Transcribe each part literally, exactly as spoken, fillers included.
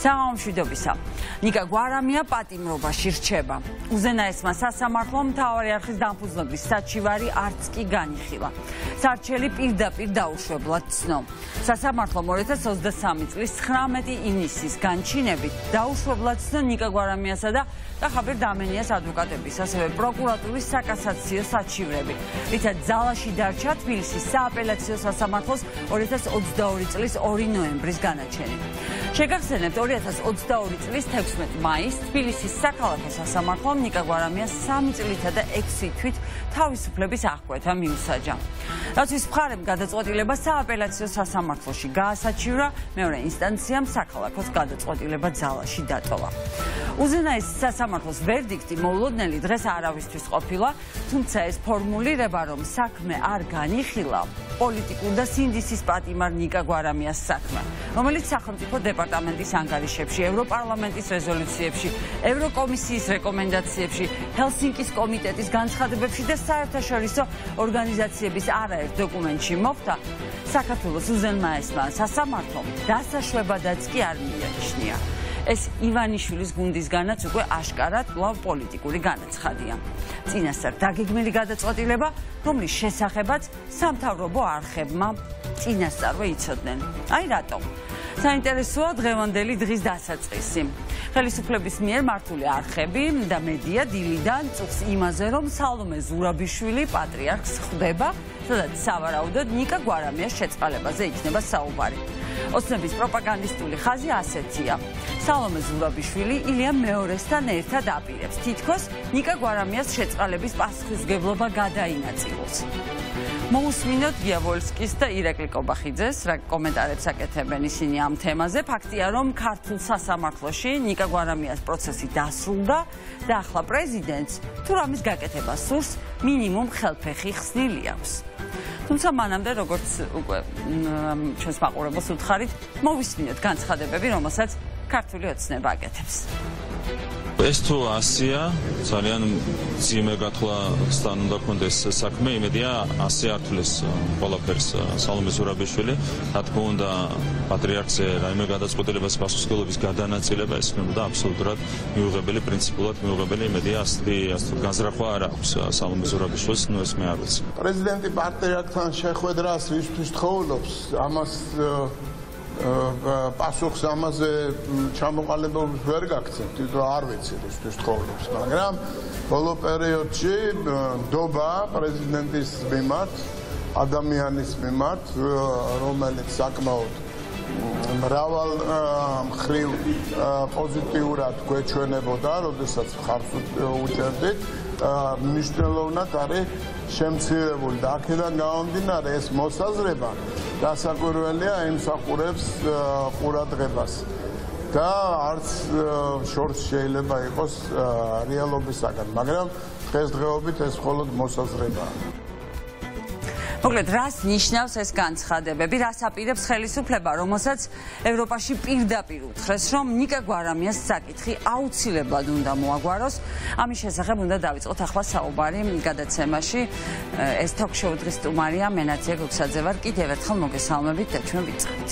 საამშვიდობისა. Ნიკა გვარამია პატიმრობა შირჩება. უზენაესმა სასამართლომ მთავარი არხის დამფუძნებლის საჩივარი არც კი განიხილა. სარჩელი პირდაპირ დაუშვებლად ცნო. სასამართლომ ორი ათას ოცდასამი წლის ცხრამეტი ივნისის განჩინებით დაუშვებლად ცნო ნიკა გვარამიასა და ხაბერ დამენიას ადვოკატების, ასევე პროკურატურის საკასაციო საჩივრები, რითაც ძალაში დარჩა თბილისის სააპელაციო სასამართლოს ორი ათას ოცდაორი წლის ორი ნოემბრის განაჩენი. Შეგახსენებთ, ორი ათას ოცდაორი წლის თექვსმეტი მაისს თბილისის საქალაქო სასამართლომ ნიკა გვარამიას სამი წლითა და ექვსი თვით თავისუფლების აღკვეთა მიუსაჯა. Რაც მისმხარემ გადაწყვეტილება სააპელაციო სასამართლოში გაასაჩივრა, მეორე ინსტანციამ საქალაქოს გადაწყვეტილება ძალაში დატოვა. უზენაეს სასამართლოს ვერდიქტი მოულოდნელი დღეს არავისთვის ყოფილა, თუმცა ეს ფორმულირება, რომ საქმე არ განიხილა, პოლიტიკურ და სინდისის პატიმარ ნიკა გვარამიას საქმე, რომელიც სახელმწიფო დეპარტამენტის ანგარიშებში, ევროპარლამენტის რეზოლუციებში, ევროკომისიის რეკომენდაციებში, ჰელსინკის კომიტეტის განცხადებებში და საერთაშორისო ორგანიზაციების არაერთ დოკუმენტში მოხდა, საქართველოს უზენაესმა სასამართლომ დასაშვებადაც კი არ მიაჩნია. ეს ივანიშვილის გუნდისგანაც უკვე აშკარად კვლავ პოლიტიკური განაცხადია. წინასწარ დაგეგმილი გადაწყვეტილება, რომლის შესახებაც სამთავრობო არხებმა წინასწარვე იცოდნენ. აი რატომ? საინტერესოა დღევანდელი დღის დასაწყისი. ხელისუფლების მიერ მართული არხები და მედია დილიდან წუხს იმაზე, რომ სალომე ზურაბიშვილი პატრიარქს ხვდება, სადაც სავარაუდოდ ნიკა გვარამიას შეწყალებაზე იქნება საუბარი. ოცნების პროპაგანდისტული ხაზი ასეთია. სალომე ზურაბიშვილი ილია მეორესთან ერთად აპირებს, თითქოს ნიკა გვარამიას შეწყალების პასუხისგებლობა გადაინაწილოს. მოусმინოთ დიავოლსკის და ირაკლი კობახიძეს, რა კომენტარებს აკეთებენ ისინი ამ თემაზე. ფაქტია, რომ ქართულ სასამართლოში ნიკა გვარამიას პროცესი დასრულდა და ახლა პრეზიდენტს თუ რამის გაკეთება სურს, მინიმუმ ხელფეხი ხსნილი აქვს. Თუმცა მანამდე, როგორც უკვე ჩვენს მაყურებელს უთხარით, მოვისმინოთ განცხადებები, რომელსაც ქართული ოცნება აკეთებს. ეს თუ ასია, ძალიან ძიმე გათვლა სთან უნდა გქონდეს საქმე, იმედია ასე არ თules ყველაფერს სალომე ზურაბიშვილი, რა თქმა უნდა პატრიარქზე რაიმე გადაწყვეტილებას პასუხისმგებლობის გადანაწილება ეს მემდა აბსოლუტურად მიუღებელი, პრინციპულად მიუღებელი, იმედია ასეთ განზრახვა არ აქვს სალომე ზურაბიშვილს, ნუ ეს მე არ ვიცი. პრეზიდენტი პატრიარქთან შეხვედრას ისთვის თხოვნობს, ამას პასუხს ამაზე ჩამოყალიბებას ვერ გაგცემ, თვითონ არ ვიცით ისთვის თხოვლებს, მაგრამ ბოლო პერიოდში დობა პრეზიდენტის მიმართ, ადამიანის მიმართ, რომელიც საკმაოდ მრავალ მხრივ პოზიტიურად გვეჩვენებოდა, როდესაც ხარს უჭერდით, მნიშვნელოვნად არის შემცირებული და აქედან გამომდინარე ეს მოსაზრება დასაკვირველია ემსახურებს ყურადღებას და არც შორს შეიძლება იყოს რეალობისაგან, მაგრამ დღესდღეობით ეს მხოლოდ მოსაზრებაა. მოკლედ, რას ნიშნავს ეს განცხადებები, რას აპირებს ხელისუფლება, რომელსაც ევროპაში პირდაპირ უთხრეს, რომ ნიკა გვარამიას საკითხი აუცილებლად უნდა მოაგვაროს. ამის შესახებ უნდა დავიწყოთ ახლა საუბარი გადაცემაში. ეს თოქ-შოუ დღის სტუმარია მენაცია გუგსაძე ვარ, კიდევ ერთხელ მოგესალმებით და ჩვენ ვიწყებთ.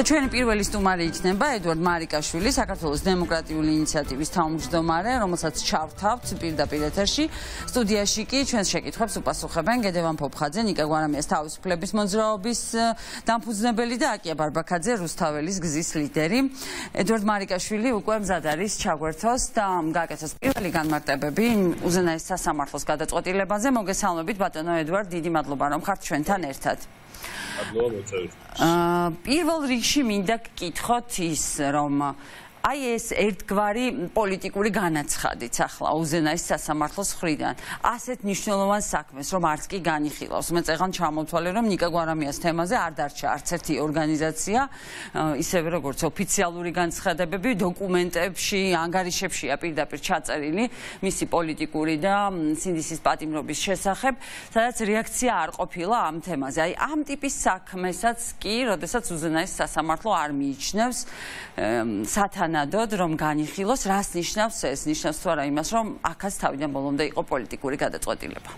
და ჩვენი პირველი სტუმარი იქნება ედუარდ მარიკაშვილი, საქართველოს დემოკრატიული ინიციატივის თავმჯდომარე, რომელსაც ჩავთავთ პირდაპირ ეთერში. სტუდიაში კი ჩვენს შეკითხვებს უპასუხებენ გედევან ფოფხაძე, ნიკა გვარამიას თავისუფლების მოძრაობის დამფუძნებელი და აკია ბარბაქაძე, რუსთაველის გზის ლიდერი. ედუარდ მარიკაშვილი უკვე მზად არის ჩაგვერთოს და გააკეთოს პირველი განმარტებები უზენაეს სასამართლოს გადაწყვეტილებაზე. მოგესალმებით ბატონო ედუარდ, დიდი მადლობა, რომ ხართ ჩვენთან ერთად. პირველ რიგში მინდა გკითხოთ ის, რომ ai es ertkvari politicuri ganatsxadit saxla uzenais sasamartlos khridan aset nishnovan sakmes rom arts ki ganixilaus me tsegan chamotvale rom nika gvaramias temaze ar darcha arts erti organizatsia iseve rogorts ofitsialuri gantsxadebebi dokumentebshi angarishebshia pirdapir chatzarili misi politikuri da sindisis patimrobis shesakeb sadats reaktsia ar qopila am temaze ai am tipis sakmesats ki rodesats uzenais sasamartlo ar miichnevs სათანადოდ რომ განიხილოს, რას ნიშნავს ეს? Ნიშნავს თუ არა იმას, რომ აქაც თავიდან ბოლომდე იყო პოლიტიკური გადაწყვეტილება.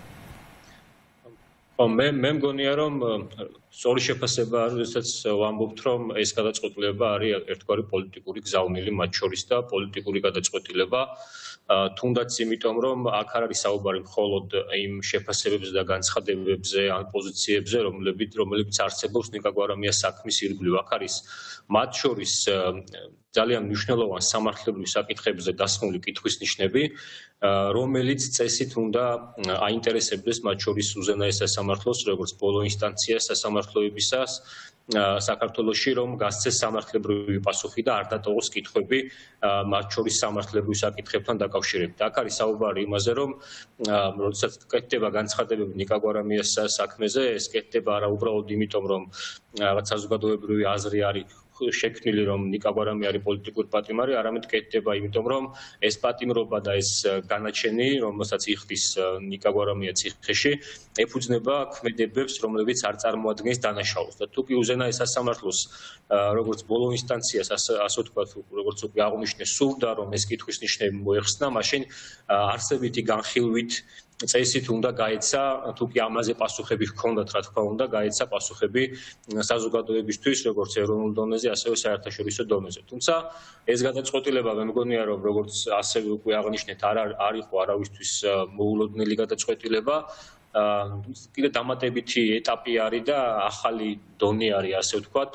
მე მე მგონია რომ სწორი შეფასება არის, როდესაც ვამბობთ რომ ეს გადაწყვეტილება არის ერთგვარი პოლიტიკური გზავნილი მათ შორის და პოლიტიკური გადაწყვეტილება თუნდაც იმიტომ რომ აქ არ არის საუბარი მხოლოდ იმ შეფასებებზე და განცხადებებზე ან პოზიციებზე რომლებიც რომელიც არსებობს ნიკაგუარამიას საქმის ირგვლივ აქ არის მათ შორის ძალიან მნიშვნელოვანი სამართლებრივი საკითხებზე დასმული კითხვის ნიშნები რომელიც წესით უნდა აინტერესებდეს მათ შორის უზენაეს სასამართლოს როგორც ბოლო ინსტანციას სასამართლოებისას საქართველოში რომ გასცეს სამართლებრივი პასუხი და არ დატოვოს კითხვები მათ შორის სამართლებრივი საკითხებთან დაკავშირებით. აქ არის საუბარი იმაზე რომ როდესაც კეთდება განცხადებები ნიკაგუარამიას საქმეზე ეს კეთდება არაუბრალოდ იმიტომ რომ რაღაც საზოგადოებრივი აზრი არის შექმნილი რომ ნიკაგუარამია არის პოლიტიკური პატიმარი, არამედ კეთდება იმიტომ რომ ეს პატიმრობა და ეს განაჩენი, რომელსაც იხდის ნიკაგუარამია ციხეში, ეფუძნება ქმედებებს, რომლებიც არ წარმოადგენს დანაშაულს. და თუ კი უზენაეს სასამართლოს როგორც ბოლო ინსტანციას, ასე ვთქვათ, როგორც უკვე აღნიშნეს, სურდა რომ ეს კითხვის ნიშნები მოეხსნა, მაშინ არსებითი განხილვით წესით უნდა გაეცა, თუ კი ამაზე პასუხები ჰქონდათ, რა თქმა უნდა, გაეცა პასუხები საზოგადოებისთვის, როგორც ეროვნულ დონეზე, ასევე საერთაშორისო დონეზე. თუმცა ეს გადაწყვეტილება მე მგონია, რომ როგორც ასევე უკვე აღნიშნეთ, არ არ იყო არავისთვის მოულოდნელი გადაწყვეტილება. კიდე დამატებითი ეტაპი არის და ახალი დონე არის, ასე ვთქვათ,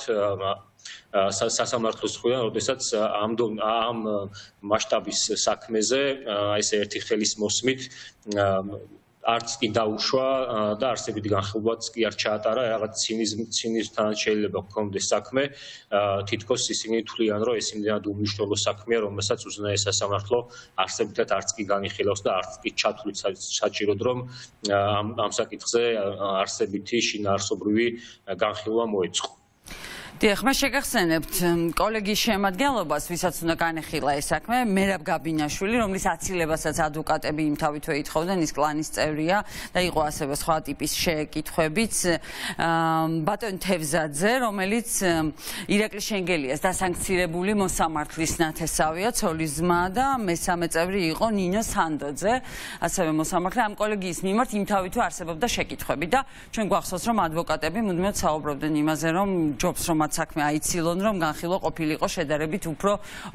სასამართლოს მხრიდან, როდესაც ამ ამ მასშტაბის საქმეზე ესე ერთი ხელის მოსმით არც კი დაუშვა და არსებითი განხილვაც კი არ ჩაატარა, რაღაც ცინიზმთან შეიძლება გქონდეს საქმე, თითქოს ისინი თვლიან, რომ ეს იმდენად უმნიშვნელო საქმეა, რომელსაც უზენაეს სასამართლო არსებითად არც კი განიხილავს და არც კი ჩათვლით საჭიროდ, რომ ამ საკითხზე არსებითი შინაარსობრივი განხილვა მოეწყო. Deci, mă șegăxenept. Colegii შემადგენლობას, visați una care ne xila esakme, merab Gabinașvili, რომელიც აცილებასაც ადვოკატები იმთავითვე ითხოვდნენ, ის კლანის წევრია და იყო ასევე სხვა ტიპის შეკითხვებიც ბატონ თევზაძე, რომელიც ირაკლის შენგელიას დასანქცირებული მოსამართლის ნათესავია, ცოლის ძმა და მესამე წევრი იყო ნინო სანდოძე, ასევე მოსამართლე. Am კოლეგიის მიმართ იმთავითვე არსებობდა შეკითხვები და ჩვენ გვახსოვს, რომ ადვოკატები მუდმივად საუბრობდნენ იმაზე, რომ ჯობს რომ საქმე აიცილონ, რომ განხილვა ყოფილიყო შედარებით უფრო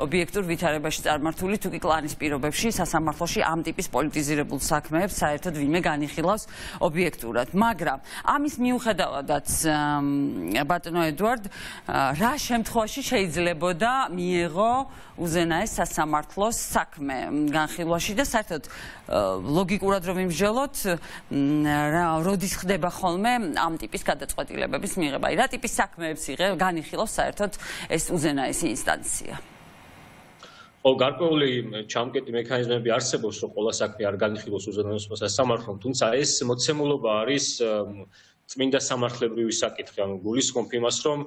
ობიექტურ ვითარებაში წარმართული, თუ კი კლანის პირობებში სასამართლოში ამ ტიპის პოლიტიზირებულ საქმეებს საერთოდ ვინმე განიხილავს ობიექტურად. Მაგრამ ამის მიუხედავადაც ბატონო ედუარდ, რა შემთხვევაში შეიძლებოდა მიეღო უზენაეს სასამართლოს საქმე განხილვაში და საერთოდ ლოგიკურად რომ ვიმსჯელოთ, როდის ხდება ხოლმე ამ ტიპის გადაწყვეტილებების მიღება? Რა ტიპის საქმეებს იღებს განიხილავს საერთოდ ეს უზენაესი ინსტანცია? ხო, გარკვეული ჩამკეტი მექანიზმები არსებობს, რომ ყველა საქმე არ განიხილოს უზენაესმა სასამართლომ, თუმცა ეს მოცემულობა არის წმინდა სამართლებრივი საკითხი, ანუ გულისხმობ იმას, რომ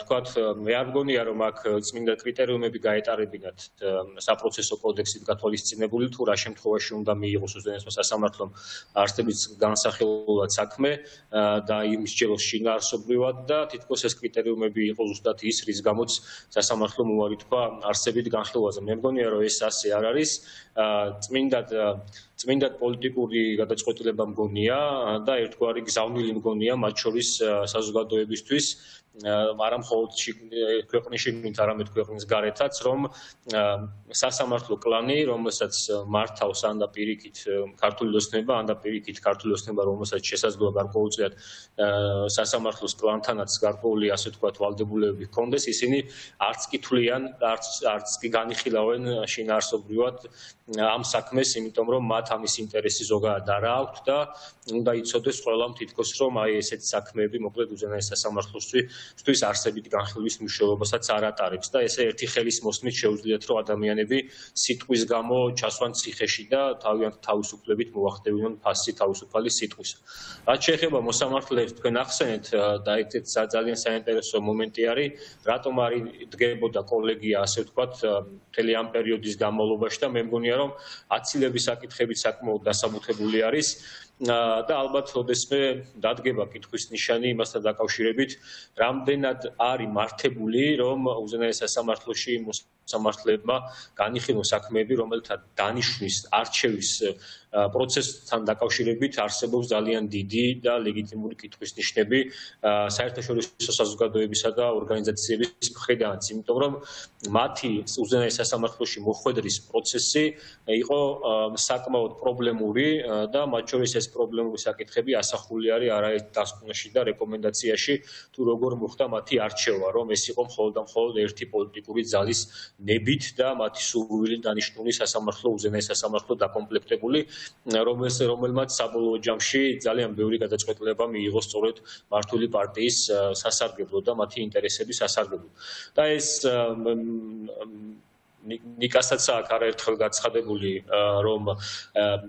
თქვათ, მე არ მგონია, რომ აქ წმინდა კრიტერიუმები გაეტარებინათ საპროცესო კოდექსით გათვალისწინებული, თუ რა შემთხვევაში უნდა მიიღოს უზენაესმა სასამართლომ არსებითი განსახილველად საქმე და იმსჯელოს შინაარსობრივად და თითქოს ეს კრიტერიუმები იყო ზუსტად ის, რის გამოც სასამართლომ უარი თქვა არსებით განხილვაზე. მე მგონია, რომ ეს ასე არ არის. წმინდად წმინდად პოლიტიკური გადაწყვეტილება მგონია და ერთგვარი გზავნილი მგონია მათ შორის საზოგადოებისთვის არამხოლოდ ქვეყნის შიგნით, არამედ ქვეყნის გარეთაც, რომ სასამართლო კლანი, რომელსაც მართავს ან და პირიქით ქართული ოცნება, ან და პირიქით ქართული ოცნება, რომელსაც შესაძლოა გარკვეულწილად სასამართლოს კლანთანაც გარკვეული, ასე ვთქვათ, ვალდებულებები ჰქონდეს, ისინი არც კი თვლიან, არც კი განიხილავენ შინაარსობრივად ამ საქმეს, იმიტომ რომ მათ ამის ინტერესი ზოგადად არ აქვს და უნდა იცოდეს ყველამ თითქოს, რომ აი ესეთი საქმეები მოკლედ უზენაეს სასამართლოსთვის Știți, arsebit განხილვის მუშაობასაც არ ატარებს და ესე ერთი ხელის მოსმით შეუძლიათ რომ ადამიანები სიტყვის გამო ჩასვან ციხეში და თავიანთ თავისუფლებით მოახდენონ ფასი თავისუფალი სიტყვის. Რაც შეეხება მოსამართლეებს, თქვენ ახსენეთ და ერთ-ერთი ძალიან საინტერესო მომენტი არის, რატომ არის დგებოდა კოლეგია, ასე ვთქვათ, მთელი ამ პერიოდის განმავლობაში და მე მგონია რომ აცილების საკითხები საკმაოდ დასაბუთებული არის. და ალბათ როდესმე დადგება კითხვის ნიშანი იმასთან დაკავშირებით, რამდენად არის მართებული, რომ უზენაეს სასამართლოში მოსამართლეებმა განიხილონ საქმეები, რომელთა დანიშვნის არჩევის პროცესთან დაკავშირებით არსებობს ძალიან დიდი და ლეგიტიმური კითხვის ნიშნები საერთაშორისო საზოგადოებისა და ორგანიზაციების მხრიდან, იმიტომ რომ მათი უზენაეს სასამართლოში მოხვედრის პროცესი იყო საკმაოდ პრობლემური და მათ შორის ეს პრობლემური საკითხები ასახული არის არაერთ დასკვნაში და რეკომენდაციაში, თუ როგორ მოხდა მათი არჩევა, რომ ეს იყო მხოლოდ და მხოლოდ ერთი პოლიტიკური ძალის ნებით და მათი სურვილი დანიშნული სასამართლო უზენაეს სასამართლო დაკომპლექტებული, რომელმაც საბოლოო ჯამში ძალიან ბევრი გადაწყვეტილება მიიღო სწორედ მართული პარტიის სასარგებლო და მათი ინტერესების სასარგებლო. და ეს ნიკასაც აქ არაერთხელ გაცხადებული რომ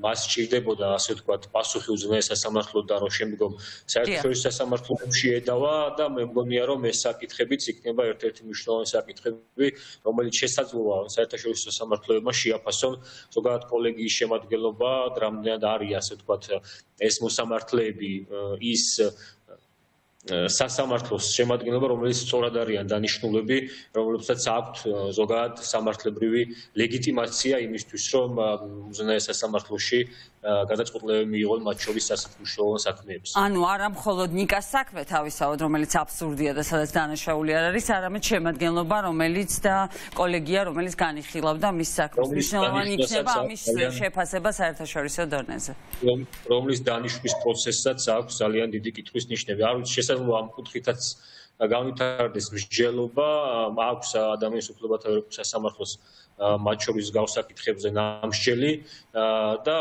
მას ჭირდებოდა ასე ვთქვათ პასუხი უზენაეს სასამართლო და რომ შემდგომ საერთაშორისო სასამართლოებში ედავა და მე მგონია რომ ეს საკითხებიც იქნება ერთ-ერთი მნიშვნელოვანი საკითხები რომელიც შესაძლოა საერთაშორისო სასამართლოებმა შეაფასონ ზოგადად კოლეგიის შემადგენლობა და რამდენად არის ასე ვთქვათ ეს მოსამართლეები ის სასამართლოს შემადგენლობა, რომელიც სწორად არიან დანიშნულები, რომლებსაც აქვთ ზოგადად სამართლებრივი ლეგიტიმაცია იმისთვის, რომ უზენაეს სასამართლოში გადაწყვეტილებები მიიღონ მათ შორის სასამართლო საქმეებს. Ანუ არა მხოლოდ ნიკას საქმე თავისთავად, რომელიც აბსურდია და სადაც დანაშაული არ არის, არამედ შემადგენლობა, რომელიც და კოლეგია, რომელიც განიხილავდა მის საქმეს. მნიშვნელოვანი იქნება ამის შეფასება საერთაშორისო დონეზე. Რომლის დანიშვნის პროცესსაც აქვს ძალიან დიდი კითხვის ნიშნები. არ ვიცი შესაძლოა ამ კუთხითაც განვითარდეს მსჯელობა, აქვს ადამიანის უფლებათა სასამართლოს მათ შორის გავსაკითხებზე ნამსჯელი და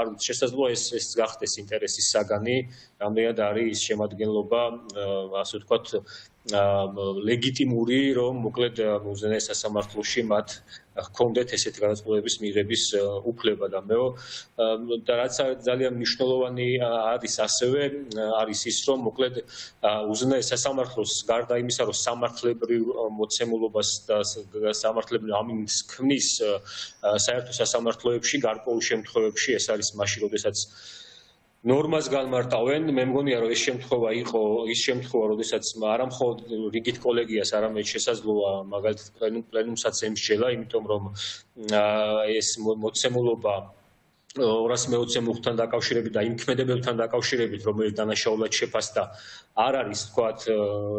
არ ვიცი შესაძლოა ეს ეს გახდეს ინტერესის საგანი, რამდენად არის შემადგენლობა, ასე ვთქვათ, ლეგიტიმური, რომ მოკლედ უზენაეს სასამართლოში მათ ჰქონდეთ ესეთი გადაწყვეტილების მიღების უფლება და მეო და რაც ძალიან მნიშვნელოვანი არის ასევე არის ის, რომ მოკლედ უზენაეს სასამართლოს გარდა იმისა, რომ სამართლებრივ მოცემულობას და სამართლებრივ ამინს ქმნის საერთო სასამართლოებში, გარკვეულ შემთხვევებში ეს არის მაშინ, როდესაც ნორმას განმარტავენ, მე მგონია რომ ეს შემთხვევა იყო, ის შემთხვევა, როდესაც არა მხოლოდ რიგით კოლეგიას, არამედ შესაძლოა მაგალითად პლენუმსაც ემსჯელა, იმიტომ რომ ეს მოცემულობა ორასი მეოცე მუხთან დაკავშირებით და იმ ქმედებებთან დაკავშირებით, რომელიც დანაშაულად შეფასდა, არ არის, თქვათ,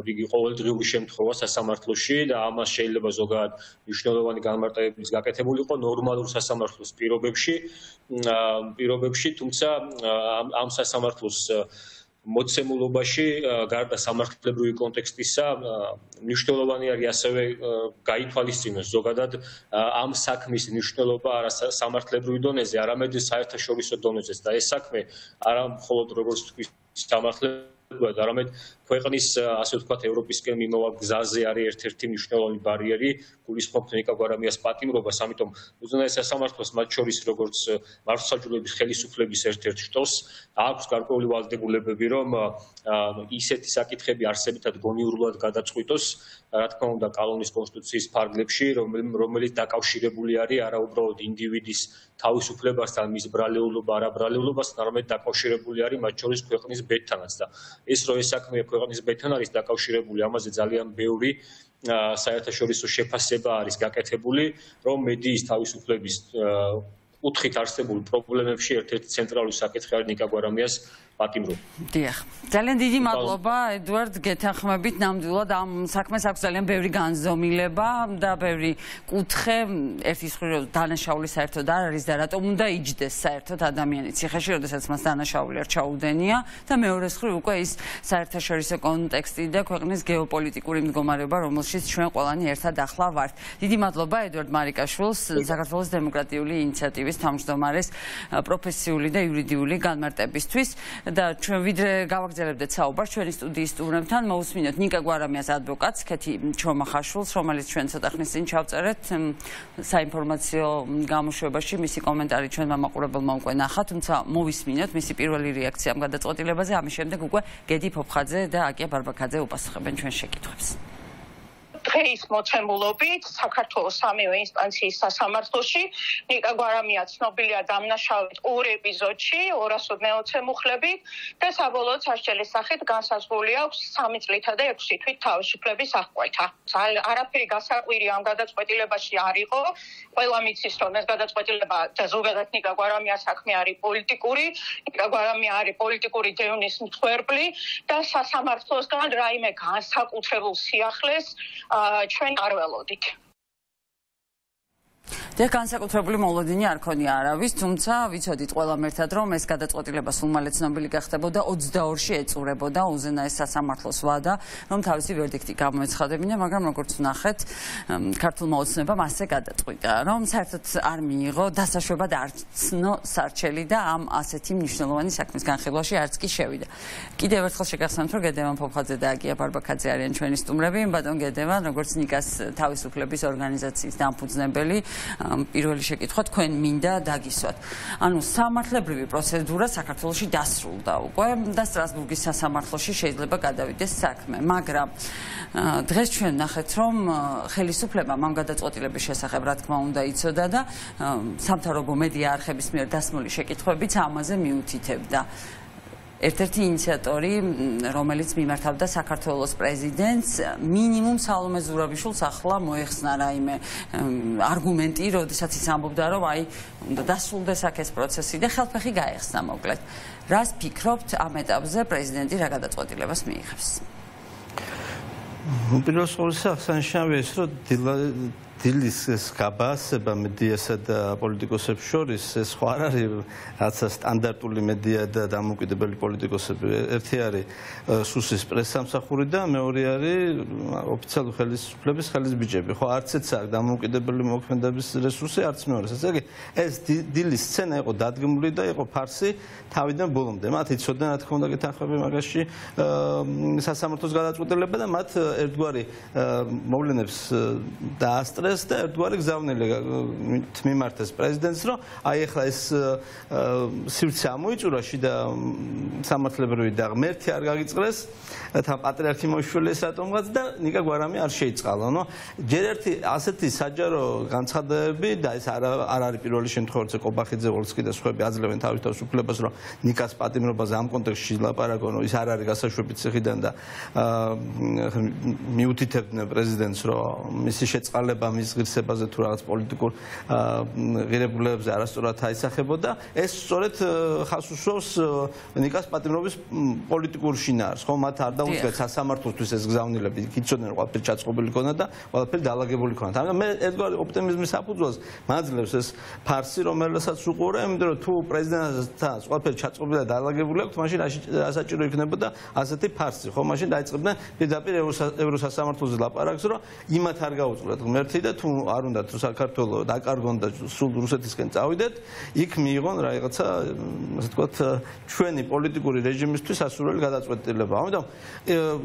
რიგი ყოველდღიური შემთხვევა სასამართლოში და ამას შეიძლება ზოგადად მნიშვნელოვანი განმარტებებიც გაკეთებულიყო ნორმალურ სასამართლოს პირობებში, პირობებში, თუმცა ამ სასამართლოს მოცემულობაში გარდა სამართლებრივი კონტექსტისა მნიშვნელოვანი არის ასევე გაითვალისწინოს ზოგადად ამ საქმის მნიშვნელობა არა სამართლებრივი დონეზე, არამედ საერთაშორისო დონეზეც და ეს საქმე არა მხოლოდ როგორც თქვი სამართლებრივია, არამედ ქვეყნის ასე ვთქვათ ევროპისკენ მიმავალ გზაზე არის ერთ-ერთი მნიშვნელოვანი ბარიერი, გულისხმობთ ნიკარაგუას პატიმრობას, ამიტომ უზენაეს სასამართლოს მათ შორის როგორც მართლმსაჯულების ხელისუფლების ერთ-ერთ შტოს აქვს გარკვეული ვალდებულებები, რომ ისეთი საკითხები არსებითად გონიურულად გადაწყვიტოს, რა თქმა უნდა, კანონის კონსტიტუციის ფარგლებში, რომელიც დაკავშირებული არის არაუბრალოდ ინდივიდის თავისუფლებასთან, მის ბრალეულობა, არაბრალეულობასთან, არამედ დაკავშირებული არის მათ შორის ქვეყნის ბედთანაც და ეს რო ეს საქმე ქვეყნის ბედთან არის დაკავშირებული, ამაზე ძალიან ბევრი საერთაშორისო შეფასება არის გაკეთებული, რომ მედიის თავისუფლების კუთხით არსებულ პრობლემებში ერთ-ერთი ცენტრალური საკითხი არის ნიკა გვარამიას პატიმრობა. დიახ. ძალიან დიდი მადლობა ედუარდ, გეთანხმებით ნამდვილად ამ საქმეს აქვს ძალიან ბევრი განზომილება და ბევრი კუთხე, ერთის მხრივ დანაშაული საერთოდ არ არის და რატომ უნდა იჯდეს საერთოდ ადამიანი ციხეში, როდესაც მას დანაშაული არ ჩაუდენია და მეორეს მხრივ უკვე ის საერთაშორისო კონტექსტი და ქვეყნის გეოპოლიტიკური მდგომარეობა, რომელშიც ჩვენ ყველანი ერთად ახლა ვართ. დიდი მადლობა ედუარდ მარიკაშვილს, საქართველოს დემოკრატიული ინიციატივის თავმჯდომარის პროფესიული და იურიდიული განმარტებისთვის. და ჩვენ ვიდრე გავაგზავნებდეთ საუბარს ჩვენი სტუდიის სტუმრებთან, მოусმინოთ ნიკა გვარამიას ადვოკატს, ქეთი ჩომახაშვილს, რომელიც ჩვენ ცოტა ხნის წინ ჩავწერეთ საინფორმაციო გამოშვებაში, მისი კომენტარი ჩვენ მომაყურებელმა უკვე ნახა, თუმცა მოვისმინოთ მისი პირველი რეაქცია ამ გადაწყვეტილებაზე, ამის შემდეგ უკვე გედი ფოფხაძე და აკია ბარბაქაძე უპასუხებენ ჩვენს შეკითხვებს. Დღეის მოცემულობით საქართველოს სამივე ინსტანციის სასამართლოში ნიკა გვარამია ცნობილია დამნაშავედ ორ ეპიზოდში ორას ოცდაოთხი მუხლებით და საბოლოო სასჯელის სახით განსაზღვრული აქვს სამი წლითა და ექვსი თვით თავშიფლების აღკვეთა. Არაფერი გასაკვირი ამ გადაწყვეტილებაში არ იყო. Ყველა მიცის, რომ ეს გადაწყვეტილება და ზოგადად ნიკა გვარამია საქმე არის პოლიტიკური, ნიკა გვარამია არის პოლიტიკური დევნის მსხვერპლი და სასამართლოსგან რაიმე განსაკუთრებულ სიახლეს ჩვენ არ ველოდით. Და განსაკუთრებული მოლოდინი არ ქონია არავის, თუმცა ვიცოდით ყველამ ერთად, რომ ეს გადაწყვეტილება სულმალე ცნობილი გახდებოდა ოცდაორში ეწურებოდა უზენაეს სასამართლოს ვადა, რომ თავისი ვერდიქტი გამოეცხადებინა, მაგრამ როგორც ნახეთ, ქართულმა ოცნებამ ასე გადაწყვიტა, რომ საერთოდ არ მიიღო დასაშვებად არცნო სარჩელი და ამ ასეთი მნიშვნელოვანი საქმის განხილვაში არც კი შევიდა. Კიდევ ერთხელ შეგახსენებთ, რომ გედევან ფოფხაძე და აკია ბარბაქაძე არიან ჩვენი სტუმრები, ბატონ გედევან, როგორც ნიკას თავისუფლების ორგანიზაციის დამფუძნებელი პირველი შეკითხვა თქვენ მინდა დაგისვათ. Ანუ სამართლებრივი პროცედურა საქართველოში დასრულდა უკვე და სტრასბურგის სასამართლოში შეიძლება გადავიდეს საქმე, მაგრამ დღეს ჩვენ ნახეთ, რომ ხელისუფლებამ ამ გადაწყვეტილების შესახებ რა თქმა უნდა იცოდა და სამთავრობო მედია არხების მიერ დასმული შეკითხვებიც ამაზე მიუთითებდა. Ერთ-ერთი ინიციატორი, რომელიც მიმართავდა საქართველოს პრეზიდენტს, მინიმუმ სალომე ზურაბიშვილს ახლა მოეხსნა რაიმე არგუმენტი, როდესაც ის ამბობდა, რომ აი, უნდა დასრულდეს აქ ეს პროცესი და ხელფეხი გაეხსნა მოკლედ. Რას ფიქრობთ ამ ეტაპზე პრეზიდენტი რა გადაწყვეტილებას მიიღებს? Პირველს ყოვლისა აღსანიშნავია ის, რომ Dilis skabaseba mediasa da politikoseb shoris es khwa ar ari ratsa standartuli media da damokidebeli politikosebe erti ari susis press-samsakhuri da meori ari ofitsialur khelisuflebis khelisbijebi kho arts ets ar damokidebeli mokhmendebis resursi arts meores ესე იგი ეს dilis სცენა იყო დადგმული და იყო ფარსი თავიდან ბოლომდე მათ იცოდნენ რა თქმა უნდა გეთანხმები მაგაში სასამართლოს გადაწყვეტილება და მათ ერთგვარი მოვლენებს დაასწრეს და ერთგვარი გზავნილი მიმართეს პრეზიდენტს, რომ აი ახლა ეს სივრცე ამოიწურა შიდა სამართლებრივი და ღმერთი არ გაგიწყდეს, თან პატრიარქი მოშველეს რატომღაც და ნიკა გვარამი არ შეიწყალა, ნო. ჯერ ერთი ასეთი საჯარო განცხადებები და ეს არ არის პირველი შემთხვევა, კობახიძე, ვოლსკი და სხვები აძლევენ თავის თავისუფლებას, რომ ნიკას პატიმრობაზე ამ კონტექსტში ლაპარაკონ, ის არ არის გასაშვები ციხიდან და მიუთითებდნენ პრეზიდენტს, რომ მისი შეწყალება მის ღირსებაზე თუ რაღაც პოლიტიკურ ღირებულებებზე არასწორად აისახებოდა. ეს სწორედ ხას უსვავს ნიკას პატიმრობის პოლიტიკურ შინაარსს, ხო, მათ არ დაუდგათ სასამართლოსთვის ეს გზავნილები, იცოდნენ ყველაფერი ჩაწყობილი ქონდა და ყველაფერი დაალაგებული ქონდა. მაგრამ მე ერთგვარი ოპტიმიზმის საფუძველს მაძლევს ეს ფარსი, რომელსაც უყურე, იმიტომ რომ თუ პრეზიდენტთან ყველაფერი ჩაწყობილი და დაალაგებული აქვს, მაშინ რა საჭირო იქნებოდა ასეთი ფარსი, ხო, მაშინ დაიწყებდნენ პირდაპირ ევროსასამართლოზე ლაპარაკს, რომ იმათ არ გაუწყდათ ღმერთი და თუ არ უნდა თუ საქართველო დაკარგონ და სულ რუსეთისკენ წავიდეთ, იქ მიიღონ რაღაცა, ასე ვთქვათ, ჩვენი პოლიტიკური რეჟიმისთვის ასურველი გადაწყვეტილება. ამიტომ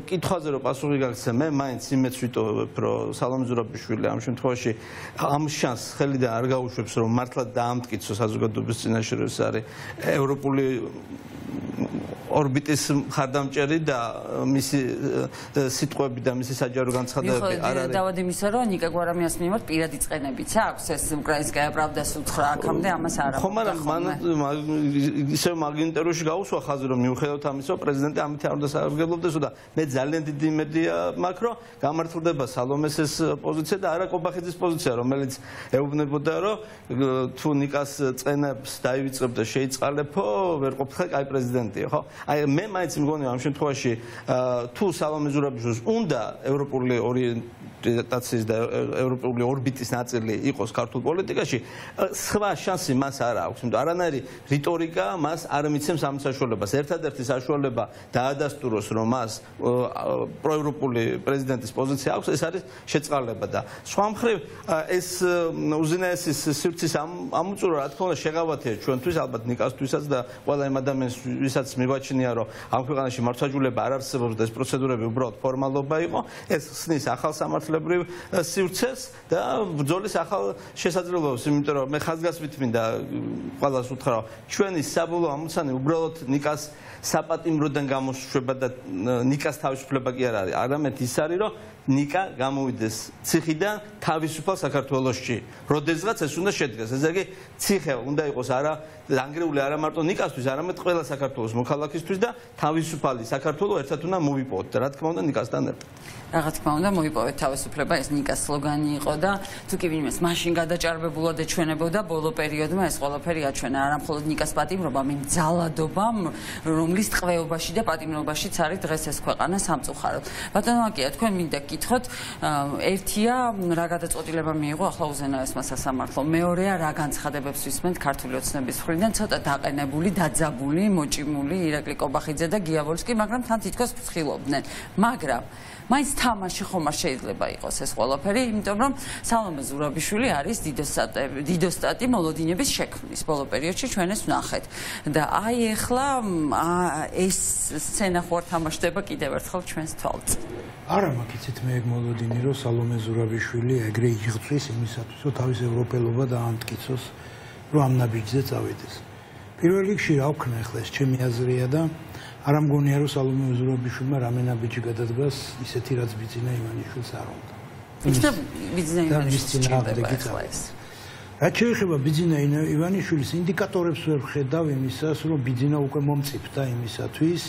კითხვაზე რომ პასუხი გაგცემ, მე მაინც იმეც ვიტოვებ, რომ სალომე ზურაბიშვილი ამ შემთხვევაში ამ შანსს ხელიდან არ გაუშვებს, რომ მართლა დაამტკიცოს საზოგადოების წინაშე, რომ ეს არის ევროპული ორბიტის მხარდამჭერი და მისი სიტყვები და მისი საჯარო განცხადებები არ არის. დავადი იმისა, რომ ნიკა გვარამიას მიმართ პირადი წყენებიც აქვს ეს უკრაინსკაია პრავდა სუცხრა აქამდე ამას არ აქვს. ხო, მაგრამ ისევ მაგინტეროში გაუსვა ხაზი, რომ მიუხედავად ამისა, პრეზიდენტი ამით არ უნდა სარგებლობდეს და მე ძალიან დიდი იმედია მაქვს, რომ გამართლდება სალომეს ეს პოზიცია და არა კობახიძის პოზიცია, რომელიც ეუბნებოდა, რომ თუ ნიკას წყენებს დაივიწყებ და შეიწყალებო, ვერ ყოფილა კაი პრეზიდენტია, ხო? Ai, me mai țin gândul, am știut că și tu sau am mizura bijuș, unde Europolul orientației de Europolul orbitis națiile, icos cartul politica și schva șanse mas arau, sunt doar anari retorica mas arămițem să am să șoale bas, erta de artisa șoale bas, da da sturos romas pro Europolul prezidentis poziția au, se are șețcale bas da. Schvam xrev, es uzinesc es surțis am am uțurat că nu șegavate, știu tu să albat nici asta tu să da, vădai madame tu să-ți mivaci გააჩნია რომ ამ ქვეყანაში მართვაჯულება არ არსებობს და ეს პროცედურები უბრალოდ ფორმალობა იყო ეს ხსნის ახალ სამართლებრივ სივრცეს და ბრძოლის ახალ შესაძლებლობებს იმიტომ რომ მე ხაზგასმით მინდა ყველას უთხრა ჩვენი საბოლოო ამოცანი უბრალოდ ნიკას საპატიმროდან გამოშვება და ნიკას თავისუფლება კი არ არის არამედ ის არის რომ ნიკა გამოვიდეს ციხიდან თავისუფალ საქართველოში როდესღაც ეს უნდა შედგეს ესე იგი ციხე უნდა იყოს არა დანგრეული არა მარტო ნიკასთვის არამედ ყველა საქართველოს მოქალაქისთვის და თავისუფალი საქართველო ერთად უნდა მოვიპოვოთ რა თქმა უნდა ნიკასთან ერთად რა თქმა უნდა მოვიპოვეთ თავისუფლება ეს ნიკას სლოგანი იყო და თუ კი ვინმეს მაშინ გადაჭარბებულად ეჩვენებოდა ბოლო პერიოდმა ეს ყველაფერი აჩვენა არა მხოლოდ ნიკას პატიმრობა მე ძალადობა რომლის ტყვეობაში და პატიმრობაშიც არის დღეს ეს ქვეყანა სამწუხაროდ ბატონო აკია თქვენ მინდა გითხოთ ერთია რა გადაწყვეტილება მიიღო ახლა უზენაესმა სასამართლო მეორეა რა განცხადებებს ვისმენთ ქართული ოცნების მხრიდან ცოტა დაყენებული დაძაბული მოჭიმული ირაკლი კობახიძე და გიავოლსკი მაგრამ თან თითქოს ფხილობდნენ მაგრამ მაინც თამაში ხომ არ შეიძლება იყოს ეს ყველაფერი იმიტომ რომ სალომე ზურაბიშვილი არის დიდოსტატი დიდოსტატი მოლოდინების შექმნის ბოლო პერიოდში ჩვენ ეს ვნახეთ და აი ახლა ეს სცენა ხوار თამაშდება კიდევ ერთხელ ჩვენს თვალს არა მაგიცით მე მოლოდინი რომ სალომე ზურაბიშვილი ეგრე იღწვის იმისათვის რომ თავის ევროპელობა დაამტკიცოს რომ ამ ნაბიჯზე წავიდეს პირველ რიგში რა ვქნა ახლა ეს ჩემი აზრია და არ ამგონია რომ სალომე ზურაბიშვილმა რამე ნაბიჯი გადადგას ისეთი რაც ბიძინა იმანიშვილს არ უნდა იქნებ ბიძინა იმანიშვილს რაც შეიძლება ბიძინა ივანიშვილის ინდიკატორებს ვერ ხედავ იმისას რომ ბიძინა უკვე მომწიფდა იმისათვის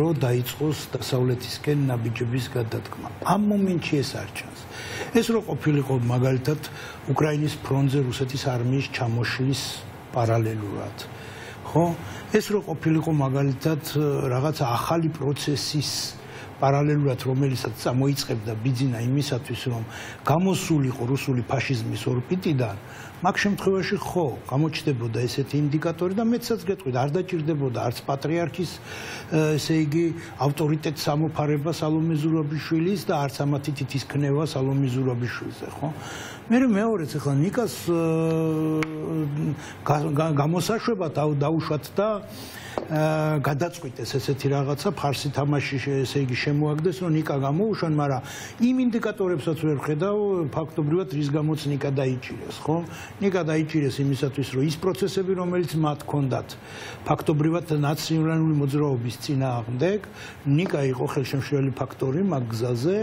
რომ დაიწყოს დასავლეთისკენ ნაბიჯების გადადგმა. Ამ მომენტში ეს არ ჩანს. ეს რო ყოფილიყო მაგალითად უკრაინის ფრონტზე რუსეთის არმიის ჩამოშლის პარალელურად. ხო? ეს რო ყოფილიყო მაგალითად რაღაც ახალი პროცესის პარალელურად რომელსაც წამოიწყებდა ბიძინა იმისათვის რომ გამოსულიყო რუსული ფაშიზმის ორბიტიდან მაგ შემთხვევაში ხო გამოჩნდებოდა ესეთი ინდიკატორი და მეცაც გეტყვით არ დაჭირდებოდა არც პატრიარქის ესე იგი ავტორიტეტს ამოფარება სალომე ზურაბიშვილის და არც ამათი თითის ქნევა სალომე ზურაბიშვილზე ხო მე მეორეც ახლა ნიკას გამოსაშვება დაუშვათ და გადაწყვიტეს ესეთი რაღაცა ფარსი თამაში ესე იგი შემოაგდეს რომ ნიკა გამოუშვან მაგრამ იმ ინდიკატორებსაც ვერ ხედავ ფაქტობრივად რის გამოც ნიკა დაიჭირეს ხო ნიკა დაიჭირეს იმისათვის რომ ის პროცესები რომელიც მათ ჰქონდათ ფაქტობრივად ნაციონალური მოძრაობის წინააღმდეგ ნიკა იყო ხელშემშლელი ფაქტორი მაგ გზაზე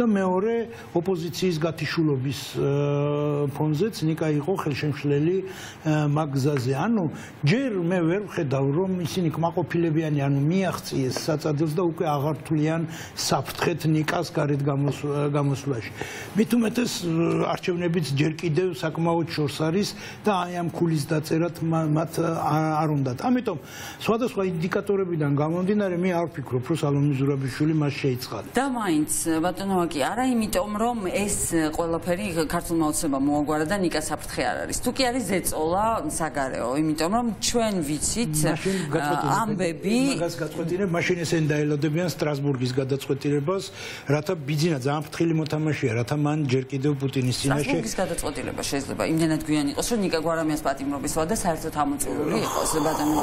და მეორე ოპოზიციის გათიშულობის ფონზეც ნიკა იყო ხელშემშლელი მაგ გზაზე ანუ ჯერ მე ვერ ხედავ რომ ისინი კმაყოფილებიანი ანუ მიაღწიეს საწადოს და უკვე აღარ თვლიან საფრთხეთ ნიკას გარეთ გამოსვლაში. მით უმეტეს არჩევნებიც ჯერ კიდევ საკმაოდ შორს არის და აი ამ ქულის დაწერათ მათ არ უნდათ. ამიტომ სხვადასხვა ინდიკატორებიდან გამომდინარე მე არ ვფიქრობ რომ სალომე ზურაბიშვილი მას შეიწყადა. და მაინც ბატონო აკი არა იმიტომ რომ ეს ყველაფერი ქართულმა ოცნებამ მოაგვარა და ნიკა საფრთხე არ არის. თუ კი არის ზეწოლა საგარეო იმიტომ რომ ჩვენ ვიცით ამბები მაგას გაწყვეტინებ მაშინ ესენ დაელოდებიან სტრასბურგის გადაწყვეტილებას რათა ბიძინა ძალიან ფრთხილი მოთამაშეა რათა მან ჯერ კიდევ პუტინის წინაშე სტრასბურგის გადაწყვეტილება შეიძლება იმდენად გვიან იყოს რომ ნიკა გვარამიას პატიმრობისვა და საერთოდ ამოწურული იყოს ბატონო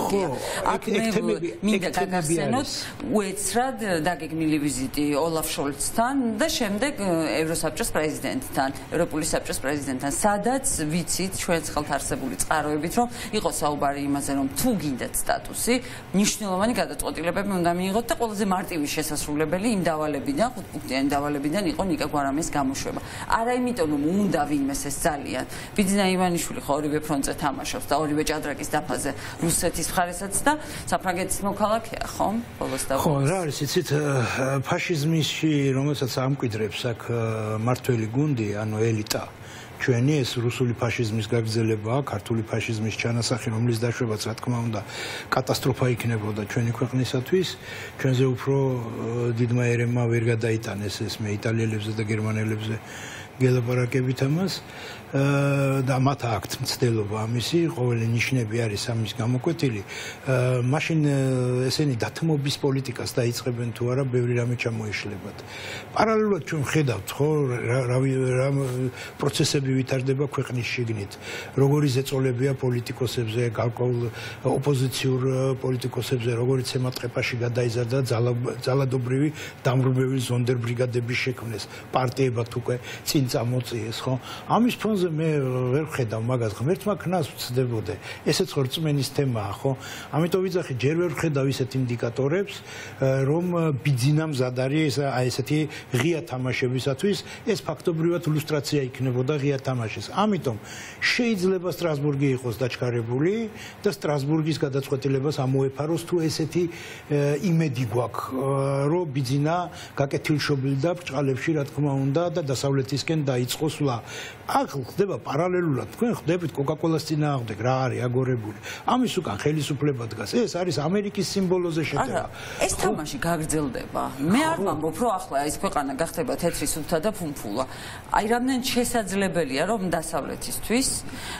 აქ მე მინდა გაგახსენოთ უეცრად დაგეგმილი ვიზიტი ოლაფ შოლცთან და შემდეგ ევროსაბჭოს პრეზიდენტთან ევროპული საბჭოს პრეზიდენტთან სადაც ვიცით ჩვენ ხელთ არსებული წყაროებით რომ იყო საუბარი იმაზე რომ თუ გინდათ სტატუსი ნიშნულოვანი გადაწყვეტილებები უნდა მიიღოთ და ყველაზე მარტივი შესასრულებელი იმ დავალებიდან ხუთპუნქტიანი დავალებიდან იყო ნიკა გვარამის გამოშვება. არა იმიტომ რომ უნდა ვინმეს ეს ძალიან. ბიძინა ივანიშვილი ხო ორივე ფრონტზე თამაშობს და ორივე ჭადრაკის დაფაზე რუსეთის მხარესაც და საფრანგეთის მოქალაქეა ხო? ბოლოს და ხო რა არის იცით ფაშიზმში რომელსაც ამკვიდრებს აქ მართველი გუნდი ანუ ელიტა ჩვენი ეს რუსული ფაშიზმის გაგრძელებაა, ქართული ფაშიზმის ჩანასახი, რომლის დაშვებაც რა თქმა უნდა კატასტროფა იქნებოდა ჩვენი ქვეყნისათვის. ჩვენზე უფრო დიდმა ერებმა ვერ გადაიტანეს ეს მე იტალიელებზე და გერმანელებზე გელაპარაკებით ამას. და მათ აქვთ მცდელობა ამისი, ყოველი ნიშნები არის ამის გამოკვეთილი. მაშინ ესენი დათმობის პოლიტიკას დაიწყებენ თუ არა, ბევრი რამე ჩამოიშლებათ. პარალელურად ჩვენ ხედავთ, ხო, რა პროცესები ვითარდება ქვეყნის შიგნით, როგორი ზეწოლებია პოლიტიკოსებზე, გარკვეულ ოპოზიციურ პოლიტიკოსებზე, როგორიც ემატყეპაში გადაიზარდა ძალადობრივი დამრობევი ზონდერბრიგადების შექმნეს, პარტიებად უკვე წინ წამოწიეს, ხო? ამის ფონზე მე ვერ ვხედავ მაგას, ღმერთმა ქნას ვწდებოდე. ესეც ხორცმენის თემაა, ხო? ამიტომ ვიძახი, ჯერ ვერ ვხედავ ისეთ ინდიკატორებს, რომ ბიძინა მზად არის აი ესეთი ღია თამაშებისათვის, ეს ფაქტობრივად ილუსტრაცია იქნებოდა ღია თამაშის. ამიტომ შეიძლება სტრასბურგი იყოს დაჩქარებული და სტრასბურგის გადაწყვეტილებას ამოეფაროს თუ ესეთი იმედი გვაქვს, რომ ბიძინა გაკეთილშობილდა ბჭყალებში, რა თქმა უნდა, და დასავლეთისკენ დაიწყოს ლა. აქ ხდება პარალელურად, თქვენ ხდებით კოკაკოლას წინააღმდეგ რა არის აგორებული. ამის უკან ხელისუფლება დგას. ეს არის ამერიკის სიმბოლოზე შედება. ეს თამაში გაგრძელდება. მე არ ვამბობ, რომ ახლა ეს ქვეყანა გახდება თეთრი სუფთა და ფუმფულა. აი რამდენად შესაძლებელია, რომ დასავლეთისთვის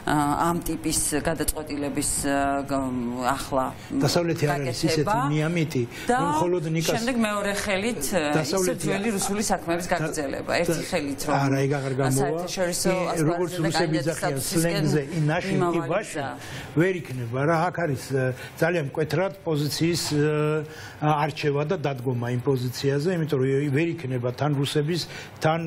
ამ ტიპის გადაწყვეტილების ახლა დასავლეთი არის ისეთი მიამიტი, რომ მხოლოდ ნიკას შემდეგ მეორე ხელით ისეთი რუსული საქმეების გაგრძელება. ერთი ხელით რომ არა, ეგ აღარ გამოვა. Როგორც რუსები ძახიან სლენგზე ინაში კი ბაში ვერ იქნება რა, აქ არის ძალიან მკვეთრად პოზიციის არჩევა და დადგომა იმ პოზიციაზე, იმიტომ რომ ვერ იქნება თან რუსების თან